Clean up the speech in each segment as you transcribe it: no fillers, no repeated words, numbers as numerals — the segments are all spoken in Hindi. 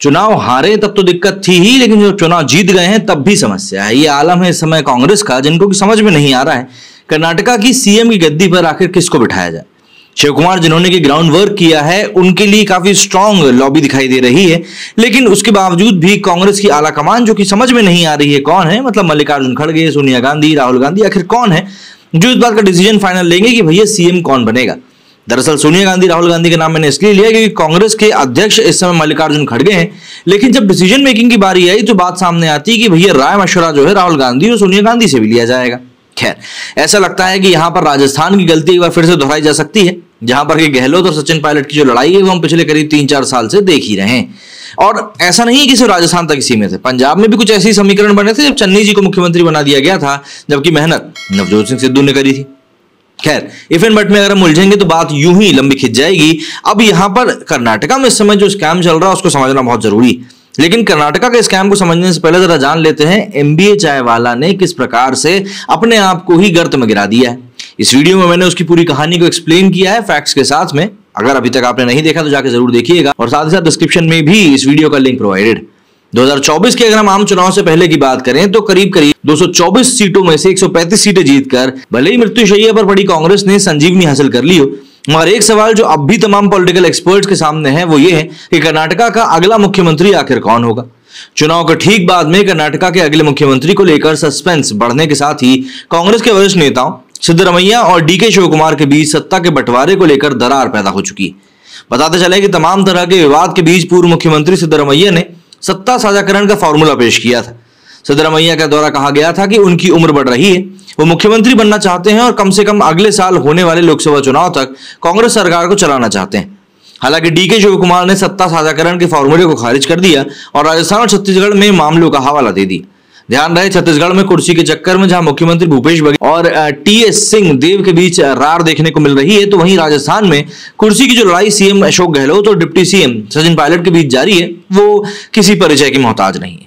चुनाव हारे तब तो दिक्कत थी ही, लेकिन जो चुनाव जीत गए हैं तब भी समस्या है। ये आलम है इस समय कांग्रेस का, जिनको की समझ में नहीं आ रहा है कर्नाटका की सीएम की गद्दी पर आखिर किसको बिठाया जाए। शिवकुमार जिन्होंने कि ग्राउंड वर्क किया है उनके लिए काफी स्ट्रांग लॉबी दिखाई दे रही है, लेकिन उसके बावजूद भी कांग्रेस की आला कमान जो कि समझ में नहीं आ रही है कौन है, मतलब मल्लिकार्जुन खड़गे, सोनिया गांधी, राहुल गांधी, आखिर कौन है जो इस बात का डिसीजन फाइनल लेंगे कि भैया सीएम कौन बनेगा। दरअसल सोनिया गांधी, राहुल गांधी का नाम मैंने इसलिए लिया क्योंकि कांग्रेस के अध्यक्ष इस समय मल्लिकार्जुन खड़गे हैं, लेकिन जब डिसीजन मेकिंग की बारी आई तो बात सामने आती कि भैया राय मशवरा जो है राहुल गांधी और सोनिया गांधी से भी लिया जाएगा। खैर ऐसा लगता है कि यहाँ पर राजस्थान की गलती एक बार फिर से दोहराई जा सकती है, जहां पर कि गहलोत और सचिन पायलट की जो लड़ाई है वो हम पिछले करीब 3-4 साल से देख ही रहे हैं। और ऐसा नहीं है कि सिर्फ राजस्थान तक सीमित है, पंजाब में भी कुछ ऐसे समीकरण बने थे जब चन्नी जी को मुख्यमंत्री बना दिया गया था, जबकि मेहनत नवजोत सिंह सिद्धू ने करी थी। खैर इफ एंड बट में अगर हम उलझेंगे तो बात यूं ही लंबी खिंच जाएगी। अब यहाँ पर कर्नाटका में इस समय जो स्कैम चल रहा है उसको समझना बहुत जरूरी है, लेकिन कर्नाटका के स्कैम को समझने से पहले जरा जान लेते हैं एमबीए चाय वाला ने किस प्रकार से अपने आप को ही गर्त में गिरा दिया है। इस वीडियो में मैंने उसकी पूरी कहानी को एक्सप्लेन किया है फैक्ट्स के साथ में, अगर अभी तक आपने नहीं देखा तो जाकर जरूर देखिएगा, और साथ ही साथ डिस्क्रिप्शन में भी इस वीडियो का लिंक प्रोवाइडेड। 2024 के अगर हम आम चुनाव से पहले की बात करें तो करीब करीब 224 सीटों में से 135 सीटें जीतकर भले ही मृत्युशैया पर पड़ी कांग्रेस ने संजीवनी हासिल कर ली हो, मगर एक सवाल जो अब भी तमाम पॉलिटिकल एक्सपर्ट्स के सामने है वो ये है कि कर्नाटका का अगला मुख्यमंत्री आखिर कौन होगा। चुनाव के ठीक बाद में कर्नाटका के अगले मुख्यमंत्री को लेकर सस्पेंस बढ़ने के साथ ही कांग्रेस के वरिष्ठ नेताओं सिद्दरमैया और डीके शिवकुमार के बीच सत्ता के बंटवारे को लेकर दरार पैदा हो चुकी है। बताते चले कि तमाम तरह के विवाद के बीच पूर्व मुख्यमंत्री सिद्दरमैया ने सत्ता साझाकरण का फॉर्मूला पेश किया था। सिद्दरमैया के द्वारा कहा गया था कि उनकी उम्र बढ़ रही है, वो मुख्यमंत्री बनना चाहते हैं और कम से कम अगले साल होने वाले लोकसभा चुनाव तक कांग्रेस सरकार को चलाना चाहते हैं। हालांकि डीके शिवकुमार ने सत्ता साझाकरण के फॉर्मूले को खारिज कर दिया और राजस्थान और छत्तीसगढ़ में मामलों का हवाला दे दिया। ध्यान रहे छत्तीसगढ़ में कुर्सी के चक्कर में जहां मुख्यमंत्री भूपेश बघेल और टीएस सिंह देव के बीच रार देखने को मिल रही है, तो वहीं राजस्थान में कुर्सी की जो लड़ाई सीएम अशोक गहलोत और डिप्टी सीएम सचिन पायलट के बीच जारी है वो किसी परिचय की मोहताज नहीं है।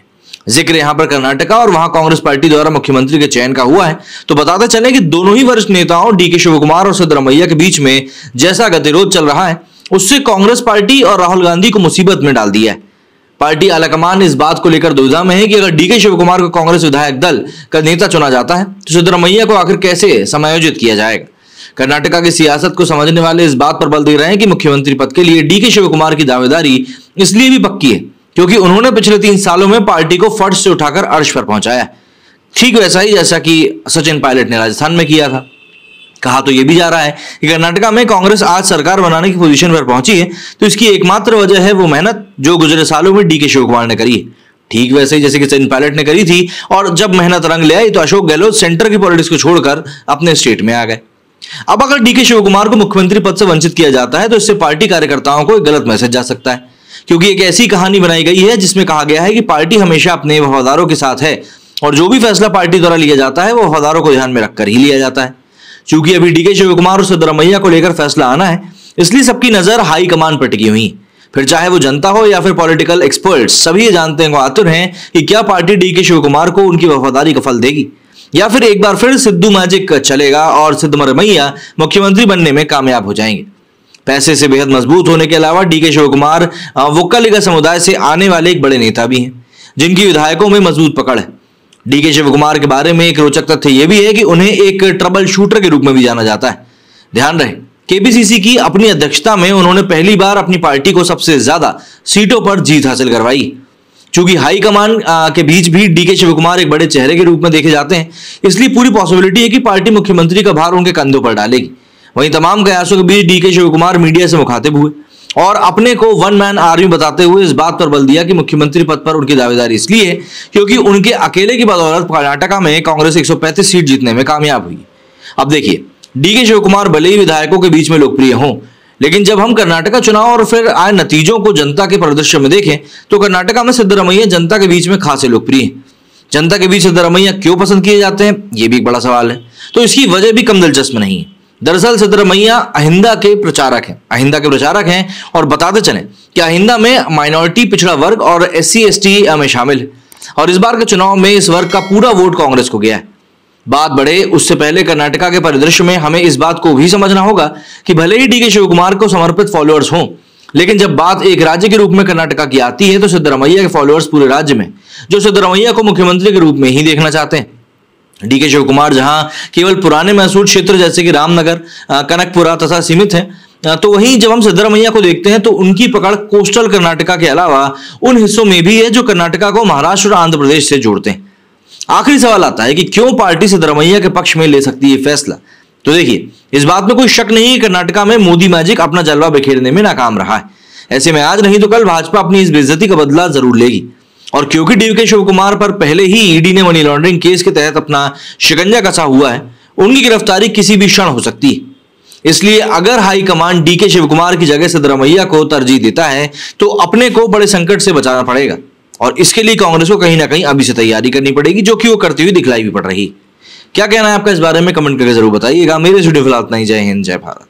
जिक्र यहाँ पर कर्नाटका और वहां कांग्रेस पार्टी द्वारा मुख्यमंत्री के चयन का हुआ है, तो बताते चले कि दोनों ही वरिष्ठ नेताओं डीके शिवकुमार और सिद्दरमैया के बीच में जैसा गतिरोध चल रहा है उससे कांग्रेस पार्टी और राहुल गांधी को मुसीबत में डाल दिया है। पार्टी आलाकमान इस बात को लेकर दुविधा में है कि अगर डीके शिवकुमार को कांग्रेस विधायक दल का नेता चुना जाता है तो सिद्दरमैया को आखिर कैसे समायोजित किया जाएगा। कर्नाटका की सियासत को समझने वाले इस बात पर बल दे रहे हैं कि मुख्यमंत्री पद के लिए डीके शिवकुमार की दावेदारी इसलिए भी पक्की है क्योंकि उन्होंने पिछले 3 सालों में पार्टी को फर्श से उठाकर अर्श पर पहुंचाया, ठीक वैसा ही जैसा कि सचिन पायलट ने राजस्थान में किया था। कहा तो यह भी जा रहा है कि कर्नाटका में कांग्रेस आज सरकार बनाने की पोजीशन पर पहुंची है, तो इसकी एकमात्र वजह है वो मेहनत जो गुजरे सालों में डीके शिवकुमार ने करी है, ठीक वैसे ही जैसे कि सचिन पायलट ने करी थी। और जब मेहनत रंग ले आई तो अशोक गहलोत सेंटर की पॉलिटिक्स को छोड़कर अपने स्टेट में आ गए। अब अगर डीके शिवकुमार को मुख्यमंत्री पद से वंचित किया जाता है तो इससे पार्टी कार्यकर्ताओं को एक गलत मैसेज जा सकता है, क्योंकि एक ऐसी कहानी बनाई गई है जिसमें कहा गया है कि पार्टी हमेशा अपने वफादारों के साथ है और जो भी फैसला पार्टी द्वारा लिया जाता है वो वफादारों को ध्यान में रखकर ही लिया जाता है। चूंकि अभी डीके शिवकुमार और सिद्दरमैया को लेकर फैसला आना है इसलिए सबकी नजर हाईकमान पर टिकी हुई, फिर चाहे वो जनता हो या फिर पॉलिटिकल एक्सपर्ट्स, सभी ये जानते हैं आतुर हैं कि क्या पार्टी डीके शिवकुमार को उनकी वफादारी का फल देगी या फिर एक बार फिर सिद्धू मैजिक चलेगा और सिद्दरमैया मुख्यमंत्री बनने में कामयाब हो जाएंगे। पैसे से बेहद मजबूत होने के अलावा डीके शिवकुमार वोक्कालिगा समुदाय से आने वाले एक बड़े नेता भी हैं जिनकी विधायकों में मजबूत पकड़ है। डीके शिवकुमार के बारे में एक रोचक तथ्य यह भी है कि उन्हें एक ट्रबल शूटर के रूप में भी जाना जाता है। ध्यान रहे केपीसीसी की अपनी अध्यक्षता में उन्होंने पहली बार अपनी पार्टी को सबसे ज्यादा सीटों पर जीत हासिल करवाई। चूंकि हाईकमान के बीच भी डीके शिवकुमार एक बड़े चेहरे के रूप में देखे जाते हैं इसलिए पूरी पॉसिबिलिटी है कि पार्टी मुख्यमंत्री का भार उनके कंधों पर डालेगी। वहीं तमाम कयासों के बीच डीके शिवकुमार मीडिया से मुखातिब हुए और अपने को वन मैन आर्मी बताते हुए इस बात पर बल दिया कि मुख्यमंत्री पद पर उनकी दावेदारी इसलिए है क्योंकि उनके अकेले की बदौलत कर्नाटका में कांग्रेस 135 सीट जीतने में कामयाब हुई। अब देखिए डीके शिवकुमार भले ही विधायकों के बीच में लोकप्रिय हों, लेकिन जब हम कर्नाटका चुनाव और फिर आए नतीजों को जनता के परिदृश्य में देखें तो कर्नाटका में सिद्दरमैया जनता के बीच में खासे लोकप्रिय है। जनता के बीच सिद्दरमैया क्यों पसंद किए जाते हैं ये भी एक बड़ा सवाल है, तो इसकी वजह भी कम दिलचस्प नहीं है। दरअसल सिद्दरमैया अहिंदा के प्रचारक हैं, और बताते चलें कि अहिंदा में माइनॉरिटी पिछड़ा वर्ग और SC/ST में शामिल है और इस बार के चुनाव में इस वर्ग का पूरा वोट कांग्रेस को गया है। बात बढ़े उससे पहले कर्नाटका के परिदृश्य में हमें इस बात को भी समझना होगा कि भले ही डीके शिवकुमार को समर्पित फॉलोअर्स हों लेकिन जब बात एक राज्य के रूप में कर्नाटका की आती है तो सिद्दरामैया के फॉलोअर्स पूरे राज्य में जो सिद्दरामैया को मुख्यमंत्री के रूप में ही देखना चाहते हैं। डीके शिवकुमार जहां केवल पुराने महसूस क्षेत्र जैसे कि रामनगर, कनकपुरा तथा सीमित है, तो वहीं जब हम सिद्दरामैया को देखते हैं तो उनकी पकड़ कोस्टल कर्नाटका के अलावा उन हिस्सों में भी है जो कर्नाटका को महाराष्ट्र और आंध्र प्रदेश से जोड़ते हैं। आखिरी सवाल आता है कि क्यों पार्टी सिद्दरामैया के पक्ष में ले सकती है फैसला। तो देखिए, इस बात में कोई शक नहीं है कर्नाटका में मोदी मैजिक अपना जलवा बिखेरने में नाकाम रहा है। ऐसे में आज नहीं तो कल भाजपा अपनी इस बेइज्जती का बदला जरूर लेगी। और क्योंकि डीके शिवकुमार पर पहले ही ईडी ने मनी लॉन्ड्रिंग केस के तहत अपना शिकंजा कसा हुआ है, उनकी गिरफ्तारी किसी भी क्षण हो सकती है। इसलिए अगर हाईकमान डीके शिवकुमार की जगह सिद्दरामैया को तरजीह देता है तो अपने को बड़े संकट से बचाना पड़ेगा और इसके लिए कांग्रेस को कहीं ना कहीं अभी से तैयारी करनी पड़ेगी, जो कि वो करती हुई दिखलाई भी पड़ रही। क्या कहना है आपका इस बारे में कमेंट करके जरूर बताइएगा। मेरे वीडियो फिलहाल इतना ही। जय हिंद, जय भारत।